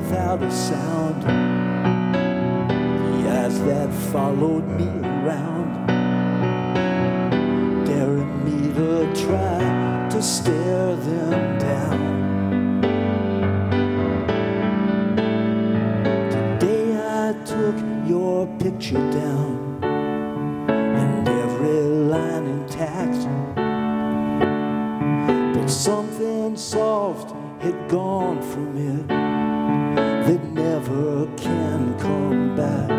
without a sound, the eyes that followed me around, daring me to try to stare them down. Today I took your picture down, and every line intact, but something soft had gone from it that never can come back.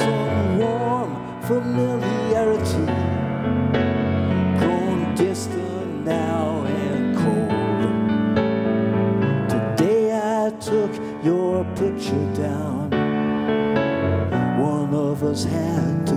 Some warm familiarity, grown distant now and cold. Today I took your picture down. One of us had